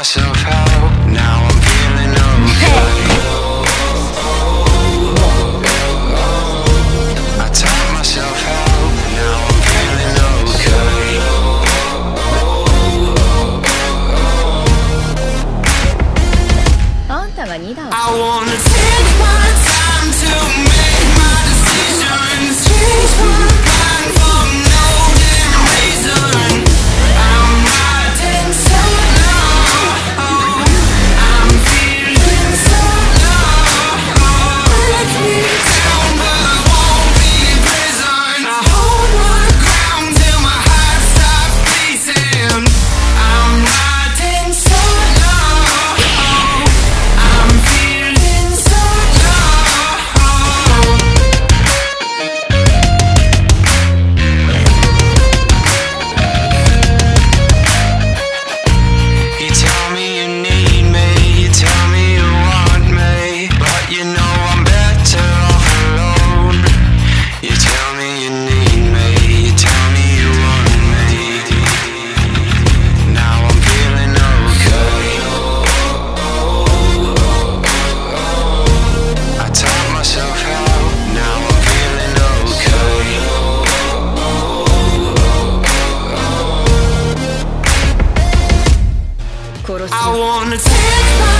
myself out. Now I'm feeling okay. I tired myself out. Now I'm feeling okay. I wanna take my time to make my decisions. Change my mind for no damn reason. I wanna take my